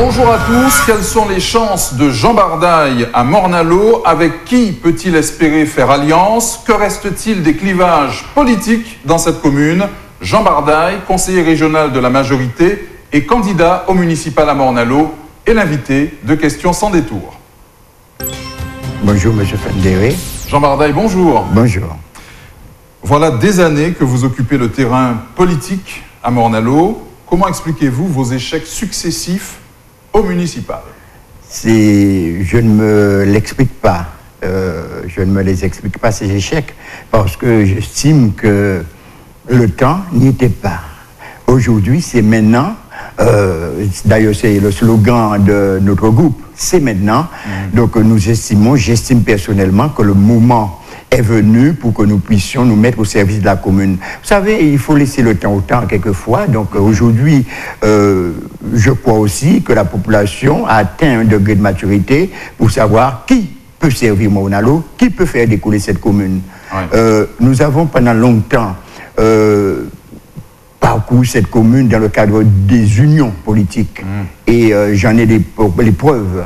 Bonjour à tous, quelles sont les chances de Jean Bardail à Morne-à-l'Eau? Avec qui peut-il espérer faire alliance? Que reste-t-il des clivages politiques dans cette commune? Jean Bardail, conseiller régional de la majorité et candidat au municipal à Morne-à-l'Eau, est l'invité de Questions sans détour. Bonjour M. Fendéré. Jean Bardail, bonjour. Bonjour. Voilà des années que vous occupez le terrain politique à Morne-à-l'Eau. Comment expliquez-vous vos échecs successifs au municipal? Je ne me l'explique pas. Je ne me les explique pas, ces échecs, parce que j'estime que le temps n'y était pas. Aujourd'hui, c'est maintenant. D'ailleurs, c'est le slogan de notre groupe, c'est maintenant. Donc nous estimons, j'estime personnellement que le moment est venu pour que nous puissions nous mettre au service de la commune. Vous savez, il faut laisser le temps au temps quelquefois. Donc aujourd'hui, je crois aussi que la population a atteint un degré de maturité pour savoir qui peut servir Morne-à-l'Eau, qui peut faire décoller cette commune. Ouais. Nous avons pendant longtemps parcouru cette commune dans le cadre des unions politiques. Et j'en ai les preuves.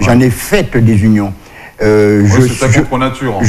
J'en ai fait des unions. Oui, c'est un contre nature.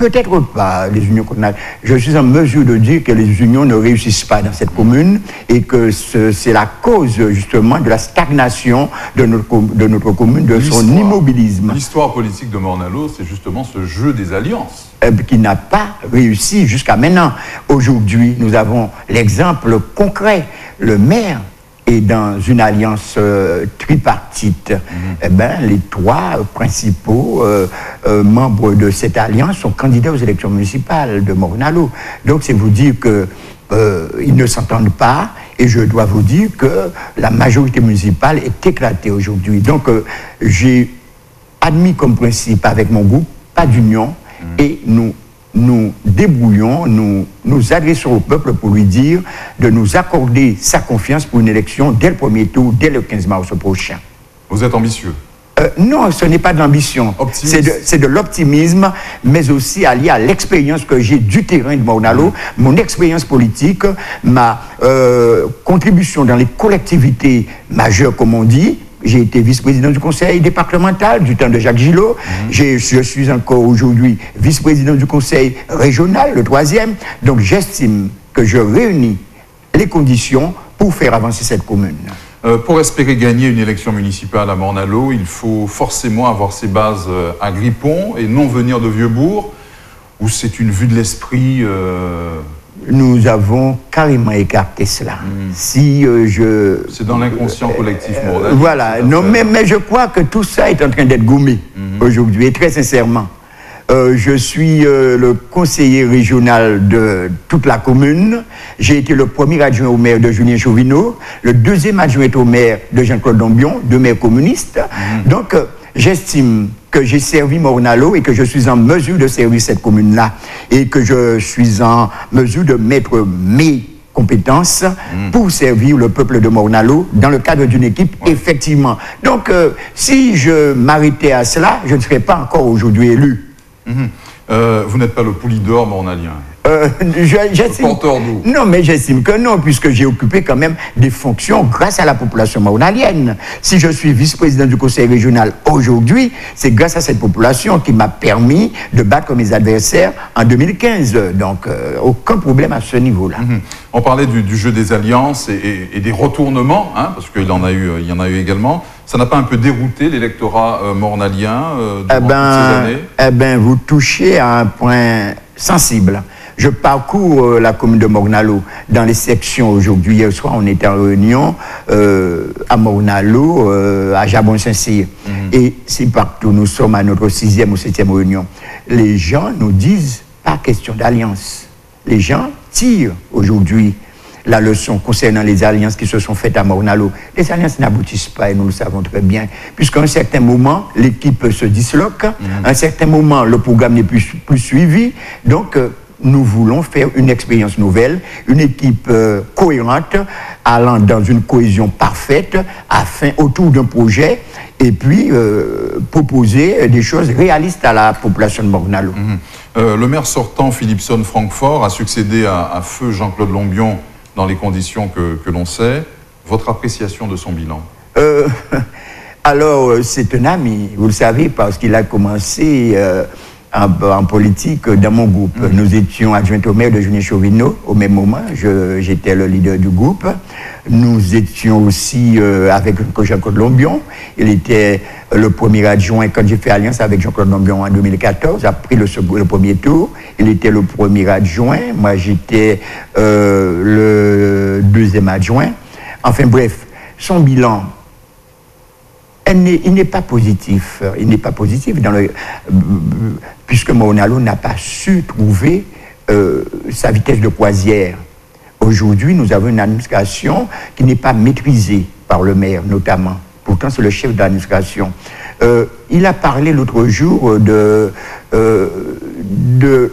Peut-être pas les unions qu'on a. Je suis en mesure de dire que les unions ne réussissent pas dans cette commune et que c'est la cause justement de la stagnation de notre commune, de son immobilisme. L'histoire politique de Morne-à-l'Eau, c'est justement ce jeu des alliances. Qui n'a pas réussi jusqu'à maintenant. Aujourd'hui, nous avons l'exemple concret. Le maire est dans une alliance tripartite. Eh ben, les trois principaux membres de cette alliance sont candidats aux élections municipales de Morne-à-l'Eau. Donc, c'est vous dire qu'ils ne s'entendent pas, et je dois vous dire que la majorité municipale est éclatée aujourd'hui. Donc, j'ai admis comme principe avec mon groupe, pas d'union, et nous débrouillons, nous adressons au peuple pour lui dire de nous accorder sa confiance pour une élection dès le premier tour, dès le 15 mars prochain. Vous êtes ambitieux? Non, ce n'est pas de l'ambition. C'est de l'optimisme, mais aussi allié à l'expérience que j'ai du terrain de Morne-à-l'Eau, mon expérience politique, ma contribution dans les collectivités majeures, comme on dit. J'ai été vice-président du conseil départemental du temps de Jacques Gillot. Je suis encore aujourd'hui vice-président du conseil régional, le troisième. Donc j'estime que je réunis les conditions pour faire avancer cette commune. Pour espérer gagner une élection municipale à Morne-à-l'Eau, il faut forcément avoir ses bases à Grippon et non venir de Vieux-Bourg, où c'est une vue de l'esprit... Nous avons carrément écarté cela. Si c'est dans l'inconscient collectif moraliste. Voilà. Non, mais je crois que tout ça est en train d'être gommé aujourd'hui. Et très sincèrement, je suis le conseiller régional de toute la commune. J'ai été le premier adjoint au maire de Julien Chauvineau, le deuxième adjoint au maire de Jean-Claude Dombion, deux maires communistes. Donc, j'estime que j'ai servi Morne-à-l'Eau et que je suis en mesure de servir cette commune-là et que je suis en mesure de mettre mes compétences pour servir le peuple de Morne-à-l'Eau dans le cadre d'une équipe, effectivement. Donc, si je m'arrêtais à cela, je ne serais pas encore aujourd'hui élu. Vous n'êtes pas le Poulidor mornalien? Non, mais j'estime que non, puisque j'ai occupé quand même des fonctions grâce à la population mornalienne. Si je suis vice-président du conseil régional aujourd'hui, c'est grâce à cette population qui m'a permis de battre mes adversaires en 2015. Donc, aucun problème à ce niveau-là. On parlait du jeu des alliances et des retournements, hein, parce qu'il y en a eu également. Ça n'a pas un peu dérouté l'électorat mornalien durant toutes ces années? Eh bien, vous touchez à un point sensible. Je parcours la commune de Morne-à-l'Eau dans les sections aujourd'hui. Hier soir, on était en réunion à Morne-à-l'Eau, à Jabon-Saint-Cyr. Et c'est partout. Nous sommes à notre 6e ou 7e réunion. Les gens nous disent, pas question d'alliance. Les gens tirent aujourd'hui la leçon concernant les alliances qui se sont faites à Morne-à-l'Eau. Les alliances n'aboutissent pas, et nous le savons très bien, puisqu'à un certain moment, l'équipe se disloque, à un certain moment, le programme n'est plus suivi. Donc, nous voulons faire une expérience nouvelle, une équipe cohérente, allant dans une cohésion parfaite, autour d'un projet, et puis proposer des choses réalistes à la population de Morne-à-l'Eau. Le maire sortant, Philippe Saint-Francfort, a succédé à feu Jean-Claude Dombion dans les conditions que l'on sait. Votre appréciation de son bilan? Alors, c'est un ami, vous le savez, parce qu'il a commencé en politique dans mon groupe. Mmh. Nous étions adjoints au maire de Julien Chauvineau au même moment. J'étais le leader du groupe. Nous étions aussi avec Jean-Claude Dombion. Il était le premier adjoint quand j'ai fait alliance avec Jean-Claude Dombion en 2014. Après le premier tour, il était le premier adjoint. Moi, j'étais le deuxième adjoint. Enfin, bref, son bilan... Il n'est pas positif, il n'est pas positif dans le, puisque Maunalo n'a pas su trouver sa vitesse de croisière. Aujourd'hui, nous avons une administration qui n'est pas maîtrisée par le maire, notamment. Pourtant, c'est le chef de l'administration. Il a parlé l'autre jour de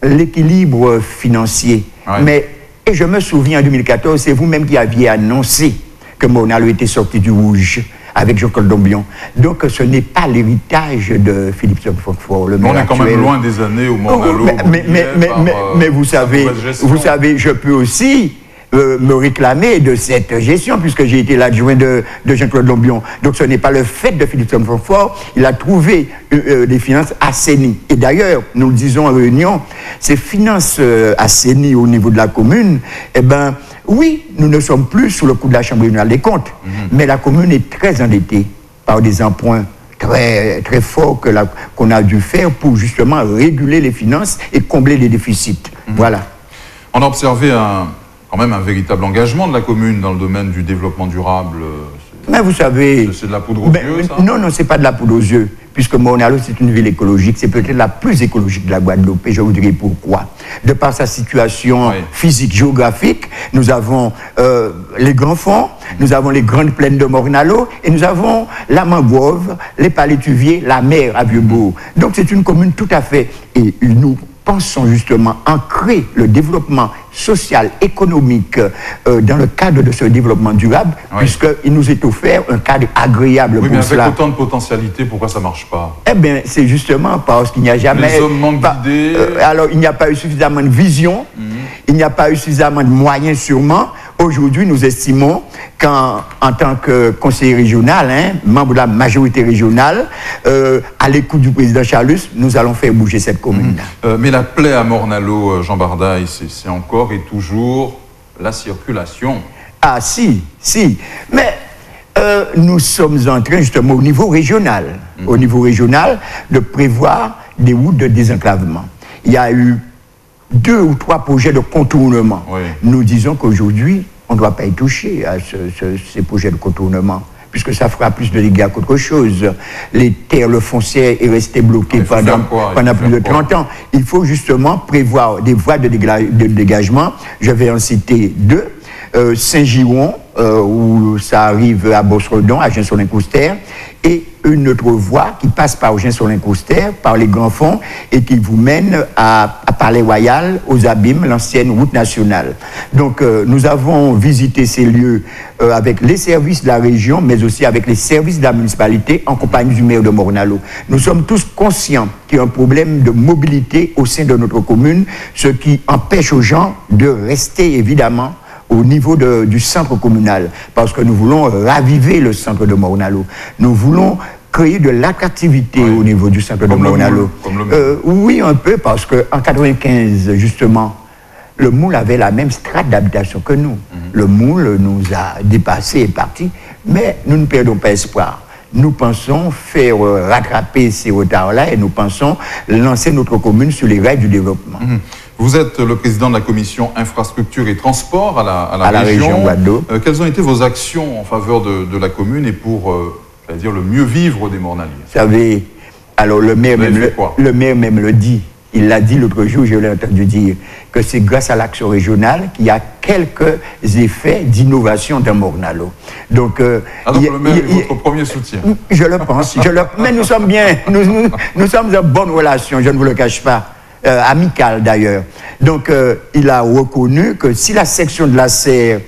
l'équilibre financier. Ouais. Mais, et je me souviens en 2014, c'est vous-même qui aviez annoncé que Maunalo était sorti du rouge. Avec Jean-Claude Dombion. Donc, ce n'est pas l'héritage de Philippe Saint-Francfort. On est quand même loin des années où Maunalo... Mais vous savez, je peux aussi me réclamer de cette gestion, puisque j'ai été l'adjoint de Jean-Claude Dombion. Donc, ce n'est pas le fait de Philippe Saint-Francfort. Il a trouvé des finances assainies. Et d'ailleurs, nous le disons en réunion, ces finances assainies au niveau de la commune, eh bien, oui, nous ne sommes plus sous le coup de la Chambre régionale des comptes, mais la commune est très endettée par des emprunts très, très forts qu'on a dû faire pour justement réguler les finances et combler les déficits. Voilà. On a observé quand même un véritable engagement de la commune dans le domaine du développement durable. Mais vous savez... C'est de la poudre aux yeux, ça? Non, non, c'est pas de la poudre aux yeux, puisque Morne-à-l'Eau, c'est une ville écologique. C'est peut-être la plus écologique de la Guadeloupe, et je vous dirai pourquoi. De par sa situation physique, géographique, nous avons les grands fonds, nous avons les grandes plaines de Morne-à-l'Eau, et nous avons la mangrove, les palétuviers, la mer à Vieux-Bourg. Donc c'est une commune tout à fait... Et nous pensons justement ancrer le développement social, économique dans le cadre de ce développement durable, puisqu'il nous est offert un cadre agréable pour cela. Oui, mais avec autant de potentialité, pourquoi ça ne marche pas? Eh bien, c'est justement parce qu'il n'y a jamais... Les hommes manquent d'idées... alors, il n'y a pas eu suffisamment de vision, il n'y a pas eu suffisamment de moyens sûrement. Aujourd'hui, nous estimons qu'en tant que conseiller régional, membre de la majorité régionale, à l'écoute du président Chalus, nous allons faire bouger cette commune. Mais la plaie à Morne-à-l'Eau, Jean Bardail, c'est encore et toujours la circulation. Ah si, si. Mais nous sommes en train justement au niveau régional, de prévoir des routes de désenclavement. Il y a eu 2 ou 3 projets de contournement. Nous disons qu'aujourd'hui, on ne doit pas y toucher à ces projets de contournement, puisque ça fera plus de dégâts qu'autre chose. Les terres, le foncier est resté bloqué pendant plus de 30 ans. Il faut justement prévoir des voies de dégagement. Je vais en citer 2. Saint-Giron, où ça arrive à Bosredon, à Gensolain-Coustère, et une autre voie qui passe par Gensolain-Coustère, par les grands fonds, et qui vous mène à Palais Royal, aux Abîmes, l'ancienne route nationale. Donc nous avons visité ces lieux avec les services de la région, mais aussi avec les services de la municipalité, en compagnie du maire de Morne-à-l'Eau. Nous sommes tous conscients qu'il y a un problème de mobilité au sein de notre commune, ce qui empêche aux gens de rester, évidemment, au niveau du centre communal, parce que nous voulons raviver le centre de Morne-à-l'Eau. Nous voulons créer de l'attractivité au niveau du centre de Morne-à-l'Eau. Oui, un peu, parce qu'en 95, justement, le Moule avait la même strate d'habitation que nous. Le Moule nous a dépassés et partis, mais nous ne perdons pas espoir. Nous pensons faire rattraper ces retards-là et nous pensons lancer notre commune sur les rails du développement. Vous êtes le président de la commission infrastructure et transport à la région Guadeloupe. Quelles ont été vos actions en faveur de la commune et pour, j'allais dire, le mieux vivre des Morne-à-l'Eau? Vous savez, alors le maire même le dit. Il l'a dit l'autre jour, je l'ai entendu dire, que c'est grâce à l'action régionale qu'il y a quelques effets d'innovation dans Morne-à-l'eau. Donc, le maire est votre premier soutien. Je le pense. Mais nous sommes bien, nous sommes en bonne relation, je ne vous le cache pas. Amical d'ailleurs. Donc il a reconnu que si la section de la serre,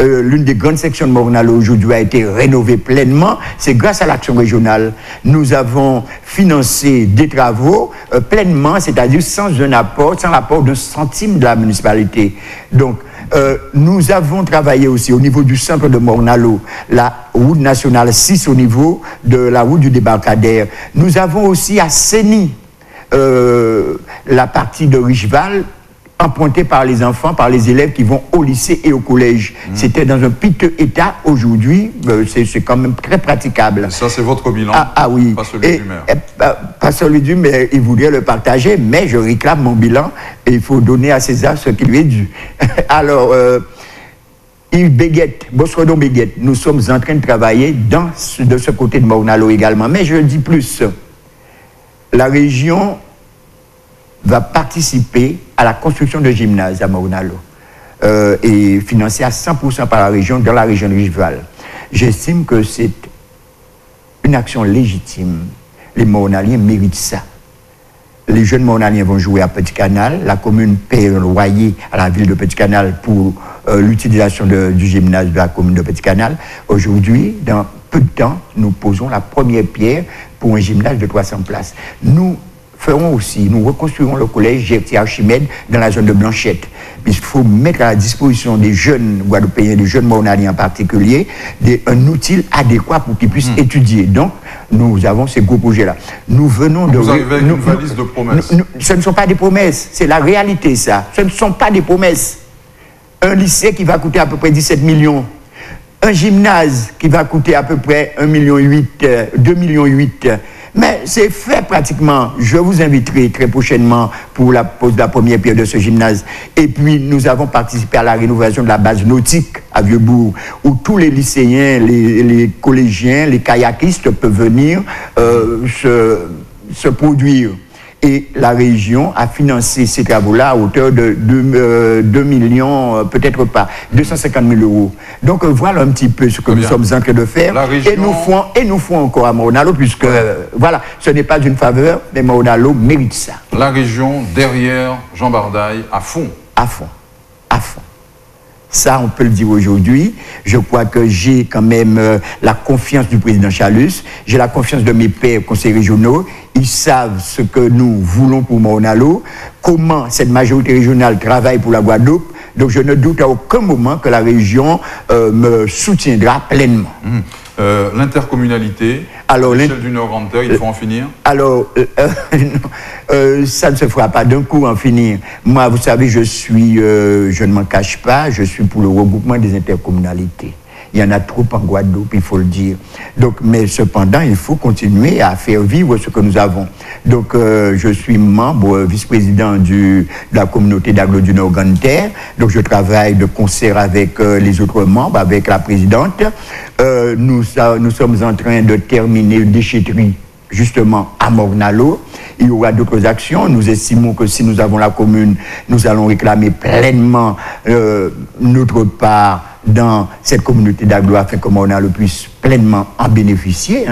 l'une des grandes sections de Morne-à-l'Eau aujourd'hui a été rénovée pleinement, c'est grâce à l'action régionale. Nous avons financé des travaux pleinement, c'est-à-dire sans l'apport d'un centime de la municipalité. Donc Nous avons travaillé aussi au niveau du centre de Morne-à-l'Eau, la route nationale 6 au niveau de la route du débarcadère. Nous avons aussi assaini la partie de Richeval, emprunté par les enfants, par les élèves qui vont au lycée et au collège. C'était dans un piteux état. Aujourd'hui, c'est quand même très praticable. Et ça, c'est votre bilan, oui. Pas celui du maire. Pas celui du maire, il voudrait le partager, mais je réclame mon bilan et il faut donner à César ce qui lui est dû. Alors, Yves Beguet, Bosredon Beguet, nous sommes en train de travailler de ce côté de Maunalo également. Mais je dis plus, la région va participer à la construction de gymnase à Maunalo et financé à 100% par la région, dans la région de Richeval. J'estime que c'est une action légitime. Les Maunaliens méritent ça. Les jeunes Maunaliens vont jouer à Petit Canal. La commune paie un loyer à la ville de Petit Canal pour l'utilisation du gymnase de la commune de Petit Canal. Aujourd'hui, dans peu de temps, nous posons la première pierre pour un gymnase de 300 places. Nous reconstruirons le collège Géry Archimède dans la zone de Blanchette. Il faut mettre à la disposition des jeunes Guadeloupéens, des jeunes Mornaliens en particulier, un outil adéquat pour qu'ils puissent étudier. Donc, nous avons ces gros projets-là. Nous venons de... Vous arrivez avec une valise de promesses. Ce ne sont pas des promesses, c'est la réalité, ça. Ce ne sont pas des promesses. Un lycée qui va coûter à peu près 17 millions, un gymnase qui va coûter à peu près 1,8 million, 2,8 millions. Mais c'est fait pratiquement. Je vous inviterai très prochainement pour la pose de la première pierre de ce gymnase. Et puis, nous avons participé à la rénovation de la base nautique à Vieux-Bourg, où tous les lycéens, les collégiens, les kayakistes peuvent venir se produire. Et la région a financé ces travaux-là à hauteur de 2 millions, peut-être pas, 250 000 euros. Donc voilà un petit peu ce que nous sommes en train de faire. Région... Et nous font encore à Maunalo, puisque voilà, ce n'est pas une faveur, mais Maunalo mérite ça. La région derrière Jean Bardail, à fond. À fond, à fond. Ça, on peut le dire aujourd'hui. Je crois que j'ai quand même la confiance du président Chalus. J'ai la confiance de mes pairs conseillers régionaux. Ils savent ce que nous voulons pour Maunalo, comment cette majorité régionale travaille pour la Guadeloupe. Donc je ne doute à aucun moment que la région me soutiendra pleinement. L'intercommunalité, l'échelle du Nord-Grande-Terre, il faut en finir. Alors, ça ne se fera pas d'un coup en finir. Moi, vous savez, je ne m'en cache pas, je suis pour le regroupement des intercommunalités. Il y en a trop en Guadeloupe, il faut le dire. Donc, mais cependant, il faut continuer à faire vivre ce que nous avons. Donc, je suis membre, vice-président de la communauté d'agglo du Nord-Grande-Terre. Donc, je travaille de concert avec les autres membres, avec la présidente. Nous sommes en train de terminer une déchetterie, justement, à Maunalo. Il y aura d'autres actions. Nous estimons que si nous avons la commune, nous allons réclamer pleinement notre part dans cette communauté d'agglo afin que Maunalo puisse pleinement en bénéficier.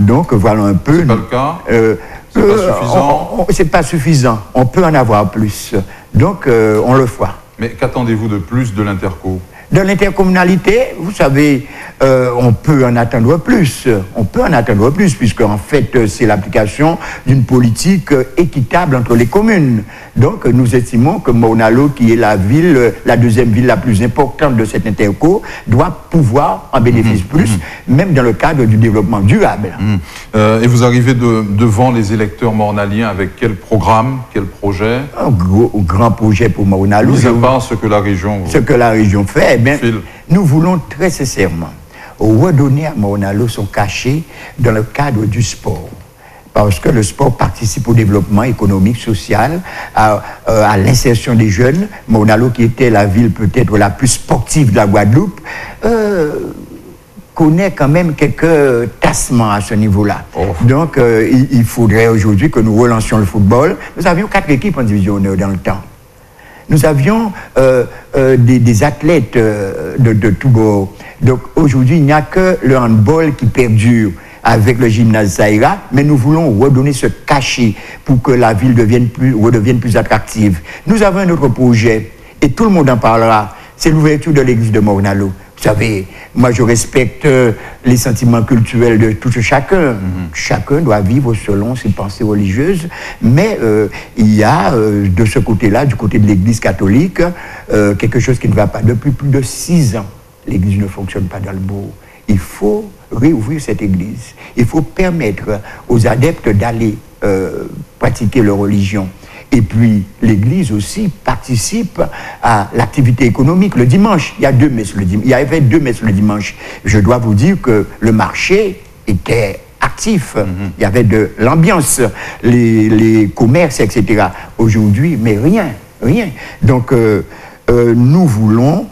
Donc voilà un peu. C'est pas le cas. C'est pas suffisant. C'est pas suffisant. On peut en avoir plus. Donc on le fera. Mais qu'attendez-vous de plus de l'interco? De l'intercommunalité, vous savez, on peut en attendre plus. On peut en attendre plus, puisque en fait, c'est l'application d'une politique équitable entre les communes. Donc, nous estimons que Maunalo, qui est la deuxième ville la plus importante de cette interco, doit pouvoir en bénéficier plus, même dans le cadre du développement durable. Et vous arrivez devant les électeurs mornaliens avec quel programme, quel projet? Un grand projet pour Maunalo. Mis à part ce que la région... Ce que la région fait. Eh bien, nous voulons très sincèrement redonner à Maunalo son cachet dans le cadre du sport. Parce que le sport participe au développement économique, social, à l'insertion des jeunes. Maunalo, qui était la ville peut-être la plus sportive de la Guadeloupe, connaît quand même quelques tassements à ce niveau-là. Donc, il faudrait aujourd'hui que nous relancions le football. Nous avions 4 équipes en division d'honneur dans le temps. Nous avions des athlètes de tous bords. Donc aujourd'hui, il n'y a que le handball qui perdure avec le gymnase Zahira, mais nous voulons redonner ce cachet pour que la ville redevienne plus attractive. Nous avons un autre projet, et tout le monde en parlera, c'est l'ouverture de l'église de Maunalo. Vous savez, moi je respecte les sentiments culturels de tout chacun. Chacun doit vivre selon ses pensées religieuses, mais il y a de ce côté-là, du côté de l'Église catholique, quelque chose qui ne va pas. Depuis plus de 6 ans, l'Église ne fonctionne pas dans le bourg. Il faut réouvrir cette Église. Il faut permettre aux adeptes d'aller pratiquer leur religion. Et puis, l'Église aussi participe à l'activité économique. Le dimanche, il y a 2 messes le dimanche. Il y avait 2 messes le dimanche. Je dois vous dire que le marché était actif. Il y avait de l'ambiance, les commerces, etc. Aujourd'hui, mais rien, rien. Donc, nous voulons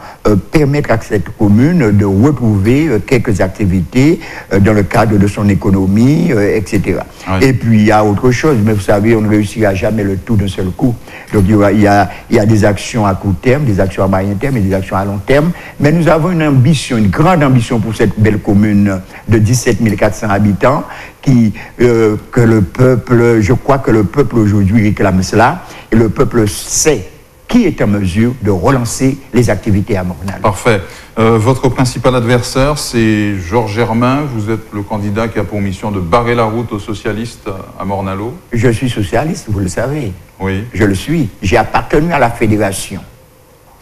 permettre à cette commune de retrouver quelques activités dans le cadre de son économie, etc. Oui. Et puis il y a autre chose, mais vous savez, on ne réussira jamais le tout d'un seul coup. Donc il y a des actions à court terme, des actions à moyen terme et des actions à long terme. Mais nous avons une ambition, une grande ambition pour cette belle commune de 17 400 habitants que le peuple, je crois que le peuple aujourd'hui réclame cela et le peuple sait qui est en mesure de relancer les activités à Morne-à-l'Eau. Parfait. Votre principal adversaire, c'est Georges Germain. Vous êtes le candidat qui a pour mission de barrer la route aux socialistes à Morne-à-l'Eau. Je suis socialiste, vous le savez. Oui. Je le suis. J'ai appartenu à la fédération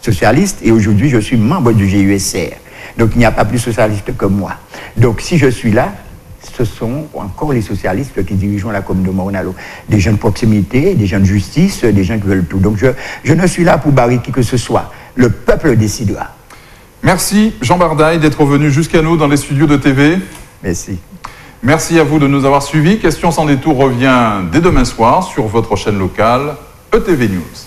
socialiste et aujourd'hui, je suis membre du GUSR. Donc, il n'y a pas plus socialiste que moi. Donc, si je suis là, ce sont encore les socialistes qui dirigent la commune de Morne-à-l'Eau. Des gens de proximité, des gens de justice, des gens qui veulent tout. Donc je ne suis là pour barrer qui que ce soit. Le peuple décidera. Merci Jean Bardail d'être venu jusqu'à nous dans les studios de TV. Merci. Merci à vous de nous avoir suivis. Question sans détour revient dès demain soir sur votre chaîne locale ETV News.